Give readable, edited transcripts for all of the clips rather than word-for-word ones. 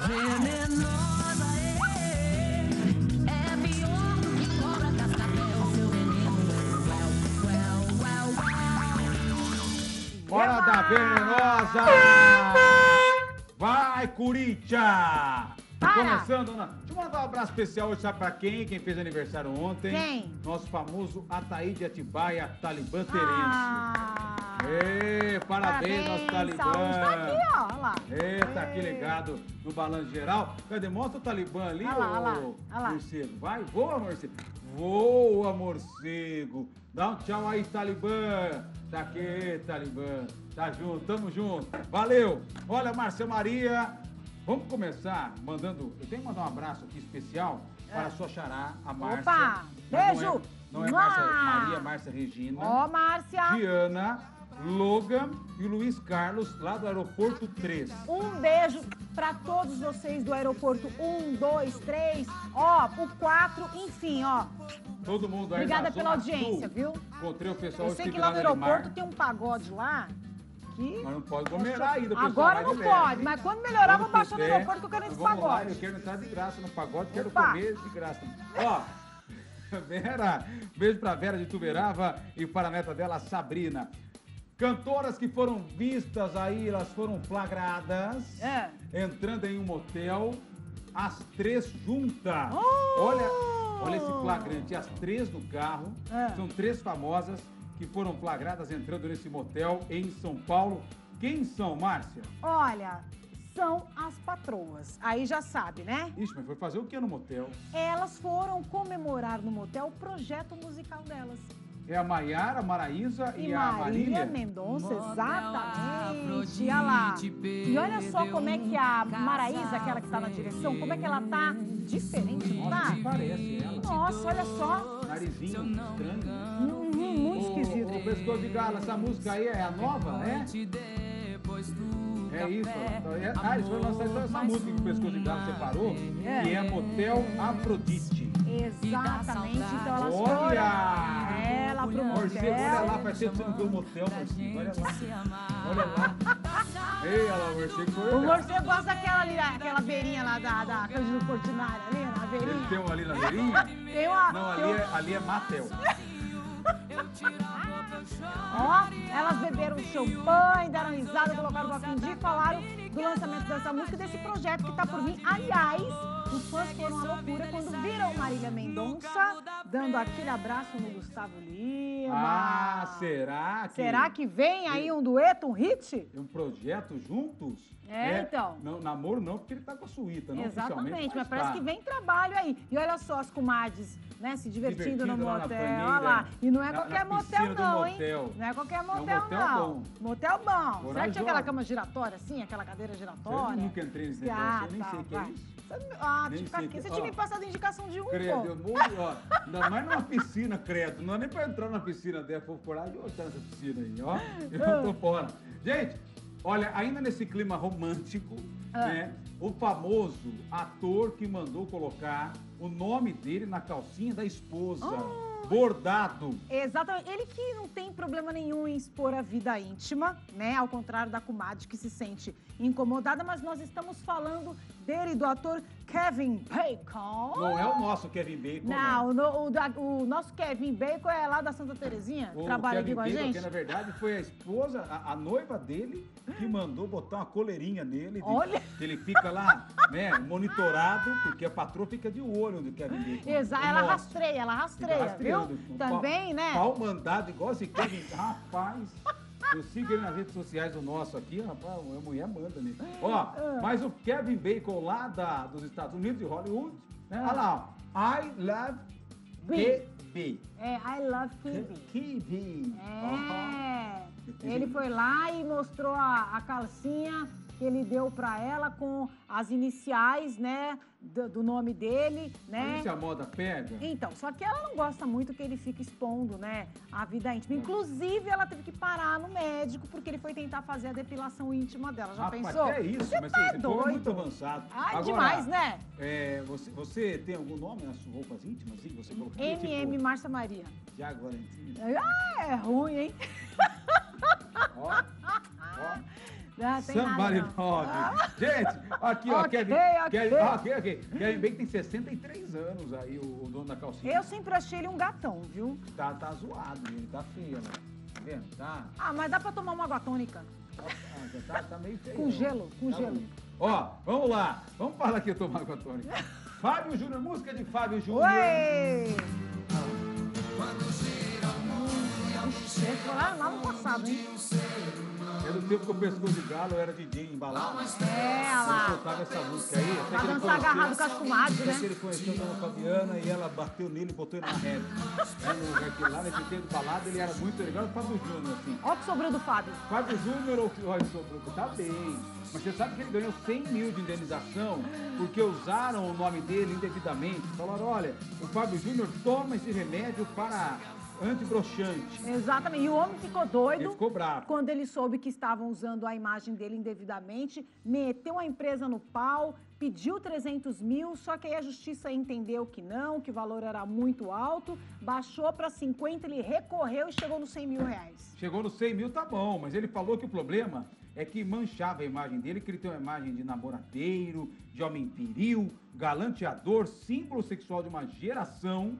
Venenosa, é pior do que cobra cascavel. Seu veneno é uau, uau, uau, uau. Hora da Venenosa! Vai, Corinthians! Começando, Ana. Deixa eu mandar um abraço especial hoje, sabe pra quem? Quem fez aniversário ontem? Quem? Nosso famoso Ataíde Atibaia, talibã terense. Ê, parabéns, nosso talibã. Saúde, tá aqui, ó. Olha lá. Ê, tá aqui ligado no balanço geral. Cadê? Mostra o talibã ali, olha lá. Morcego. Vai, voa, morcego. Voa, morcego. Dá um tchau aí, talibã. Tá aqui, talibã. Tá junto, tamo junto. Valeu. Olha, Márcia Maria... Vamos começar mandando... Eu tenho que mandar um abraço aqui especial para a sua xará, a Márcia. Opa! Beijo! Não é Márcia Maria, Márcia Regina. Ó, Márcia! Diana, Logan e o Luiz Carlos, lá do Aeroporto 3. Um beijo para todos vocês do Aeroporto 1, 2, 3, ó, o 4, enfim, ó. Todo mundo aí. Obrigada pela audiência, viu? Encontrei o pessoal. Eu sei que lá no aeroporto tem um pagode lá. Mas não pode aglomerar ainda, pessoal. Agora não pode, mas quando melhorar, eu vou baixar no aeroporto que eu quero esse pagode. Lá, eu quero entrar de graça no pagode, quero comer de graça. Ó, Vera, beijo pra Vera de Tuberava e para a neta dela, Sabrina. Cantoras que foram vistas aí, elas foram flagradas, entrando em um motel, as três juntas. Oh! Olha esse flagrante, as três no carro, são três famosas que foram flagradas entrando nesse motel em São Paulo. Quem são, Márcia? Olha, são as patroas. Aí já sabe, né? Ixi, mas foi fazer o que no motel? Elas foram comemorar no motel o projeto musical delas. É a Maiara, a Maraísa e a Marília Mendonça, exatamente. Olha lá. E olha só como é que a Maraísa, aquela que está na direção, como é que ela tá diferente, não tá? Parece ela. Nossa, olha só. Narizinho estranho. Muito esquisito. O pescoço de gala, essa música aí é a nova, né? É isso. Eles foram lançar essa música que o pescoço de gala separou, que é Motel Afrodite. Exatamente. Então elas foram... Lá pro motel. Olha lá, faz tempo que você não viu o motel, Morcego. Olha lá. Olha lá. Ei, olha lá, o Morcego foi. O Morcego gosta daquela beirinha lá da Cândido Portinari, ali na beirinha. Ele tem uma ali na beirinha? Tem uma. Não, ali é Matel. Ó, elas beberam champanhe, deram risada, colocaram o bloco em dia e falaram do lançamento dessa música e desse projeto que tá por vir. Aliás... Os fãs foram à loucura quando viram Marília Mendonça dando aquele abraço no Gusttavo Lima. Ah, será que... Será que vem aí um dueto, um hit? Um projeto juntos? É, então. Não, namoro não, porque ele tá com a suíta, não oficialmente, mas parece que vem trabalho aí. E olha só as comadres, né, se divertindo no motel, olha lá. E não é qualquer motel não, hein? Não é qualquer motel não. Motel bom. Será que tinha aquela cama giratória assim, aquela cadeira giratória? Eu nunca entrei nesse negócio, eu nem sei o que é isso. Ah, você tinha me passado a indicação de um, credo, pô. Ainda mais numa piscina, credo. Não é nem pra entrar na piscina dela, vou coragem de entrar nessa piscina aí, ó. Eu tô fora. Gente, olha, ainda nesse clima romântico, né? O famoso ator que mandou colocar o nome dele na calcinha da esposa. Bordado. Exatamente. Ele que não tem problema nenhum em expor a vida íntima, né? Ao contrário da comadre que se sente incomodada, mas nós estamos falando dele, do ator Kevin Bacon. Não é o nosso Kevin Bacon, não. O nosso Kevin Bacon é lá da Santa Terezinha, que trabalha aqui com a gente. Porque, na verdade, foi a esposa, a noiva dele, que mandou botar uma coleirinha nele. Olha! Ele fica lá, né, monitorado, porque a patroa fica de olho do Kevin Bacon. Exato, ela rastreia, viu? Também, né? Pau mandado, igual esse Kevin. Rapaz, eu sigo ele nas redes sociais do nosso aqui, rapaz, a mulher manda, né? Ó, mas o Kevin Bacon lá dos Estados Unidos, de Hollywood, né? Olha lá, ó. I love KB. É, I love KB. É. Ele foi lá e mostrou a calcinha que ele deu pra ela com as iniciais, né, do nome dele, né? Isso a moda pega? Então, só que ela não gosta muito que ele fique expondo, né, a vida íntima. Inclusive, ela teve que parar no médico porque ele foi tentar fazer a depilação íntima dela. Já pensou? Rapaz, é isso, mas você foi muito avançado. Ah, demais, né? É, você tem algum nome nas suas roupas íntimas? Sim, você colocou? MM Márcia Maria. Já agora, é ruim, hein? Ó, ó. Não, Somebody Love. Gente, aqui, ó, Kevin. Kevin Bacon tem 63 anos aí, o dono da calcinha. Eu sempre achei ele um gatão, viu? Tá zoado, ele tá feio, né? Tá vendo? Tá. Ah, mas dá pra tomar uma água tônica. Tá meio feio. Com gelo, com gelo. Ó, vamos lá. Vamos falar aqui, eu tomo água tônica. Fábio Júnior, música de Fábio Júnior. Lá no passado, hein? É do tempo que eu pescoço de galo, eu era DJ embalado. Eu soltava essa música aí. Pra dançar agarrado com as comadres, né? Ele conheceu a dona Fabiana e ela bateu nele e botou ele na rede. Lá nesse tempo balado, ele era muito legal. O Fábio Júnior, assim. Ó o que sobrou do Fábio. Fábio Júnior, o que sobrou? Tá bem. Mas você sabe que ele ganhou 100 mil de indenização porque usaram o nome dele indevidamente. Falaram, olha, o Fábio Júnior toma esse remédio para... antibroxante. Exatamente. E o homem ficou doido. Ele ficou bravo. Quando ele soube que estavam usando a imagem dele indevidamente, meteu a empresa no pau, pediu 300 mil, só que aí a justiça entendeu que não, que o valor era muito alto, baixou para 50, ele recorreu e chegou nos 100 mil reais. Chegou nos 100 mil, tá bom, mas ele falou que o problema é que manchava a imagem dele, que ele tem uma imagem de namoradeiro, de homem viril, galanteador, símbolo sexual de uma geração,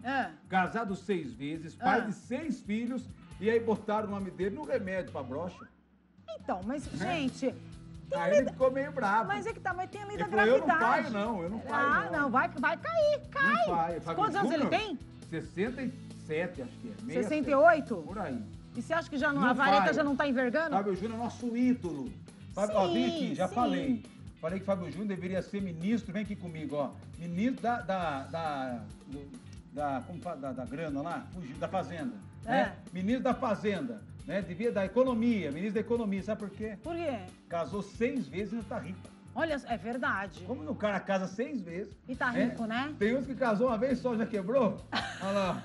casado 6 vezes, pai de 6 filhos, e aí botaram o nome dele no remédio pra brocha. Então, mas, gente... Aí ele ficou meio bravo. Mas é que tá, mas tem a lei da gravidade. Eu não caio, não. Vai cair, cai. Não vai. Quantos anos ele tem? 67, acho que é. 68? Por aí. E você acha que já não, a vareta já não tá envergando? Fábio Júnior é nosso ídolo. Fábio, ó, vem aqui, já falei. Falei que Fábio Júnior deveria ser ministro, vem aqui comigo, ó. Ministro da grana lá, da fazenda. Né? Ministro da fazenda. Né? Devia da economia, ministro da economia, sabe por quê? Por quê? Casou 6 vezes e não tá rico. Olha, é verdade. Como o cara casa 6 vezes. E tá rico, né? Tem uns que casou uma vez só, já quebrou. Olha lá,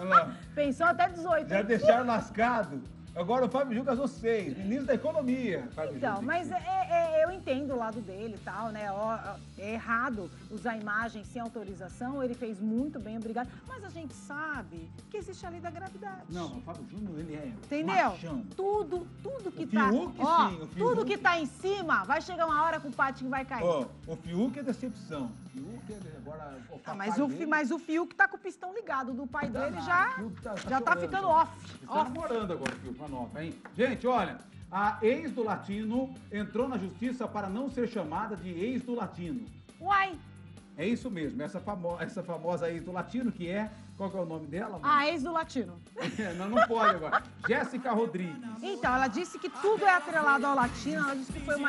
olha lá. Pensou até 18. Já deixaram lascado. Agora o Fábio Júnior casou 6, ministro da economia. Então, mas eu entendo o lado dele e tal, né? É errado usar imagem sem autorização, ele fez muito bem, obrigado. Mas a gente sabe que existe a lei da gravidade. Não, o Fábio Júnior, ele é machão. Tudo que tá... tudo que tá em cima, vai chegar uma hora que o patinho vai cair. Ó, o Fiuk é decepção. O Fiuk é agora... mas o Fiuk tá com o pistão ligado do pai dele, já tá ficando off. Tá namorando agora o Fiuk, nova, hein? Gente, olha... A ex do Latino entrou na justiça para não ser chamada de ex do Latino. Uai! É isso mesmo, essa famosa ex do Latino, que é... Qual que é o nome dela? A ex do Latino. Não pode agora. Jéssica Rodrigues. Então, ela disse que tudo é atrelado ao Latino. Ela disse que foi um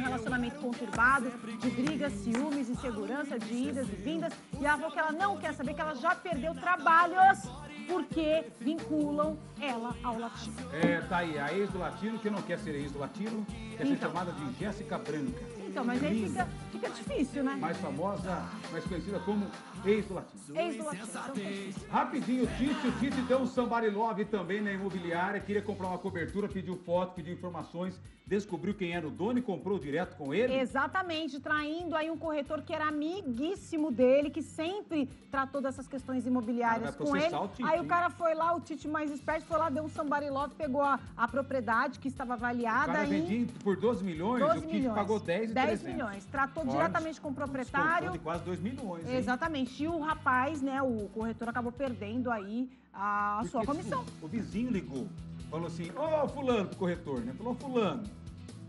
relacionamento conturbado, de brigas, ciúmes, insegurança, de idas e vindas. E ela falou que ela não quer saber, que ela já perdeu trabalhos porque vinculam ela ao Latino. É, tá aí, a ex do Latino, que não quer ser ex do Latino, quer ser chamada de Jéssica Branca. Então, mas aí fica difícil, né? Mais famosa, mais conhecida como ex do Latino. Ex do Latino. Rapidinho, o Tite deu um Somebody Love também na imobiliária, queria comprar uma cobertura, pediu foto, pediu informações, descobriu quem era o dono e comprou direto com ele? Exatamente, traindo aí um corretor que era amiguíssimo dele, que sempre tratou dessas questões imobiliárias com ele. O Tite, aí o cara foi lá, o Tite mais esperto, foi lá, deu um somebody love, pegou a propriedade que estava avaliada. O cara vendia por 12 milhões, o Tite pagou 10 milhões. Tratou diretamente com o proprietário. De quase 2 milhões. Hein? Exatamente, e o rapaz, né, o corretor acabou perdendo aí a sua comissão. O vizinho ligou. Falou assim, ô fulano, corretor, né? Falou, fulano,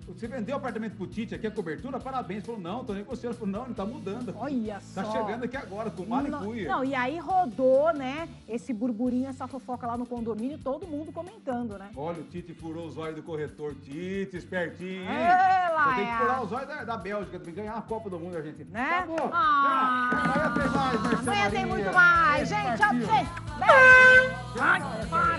você vendeu o apartamento pro Tite, aqui a cobertura, parabéns. Falou, não, tô negociando. Falou, não tá mudando. Olha só. Tá chegando aqui agora, com mala e cuia. Não, e aí rodou, né, esse burburinho, essa fofoca lá no condomínio, todo mundo comentando, né? Olha, o Tite furou os olhos do corretor. Tite, espertinho, hein? Tem que furar os olhos da Bélgica, tem que ganhar a Copa do Mundo, Argentina. Né? Tá bom. Amanhã tem mais, Marcelo. Amanhã tem muito mais. Gente, tchau pra vocês. Beijo.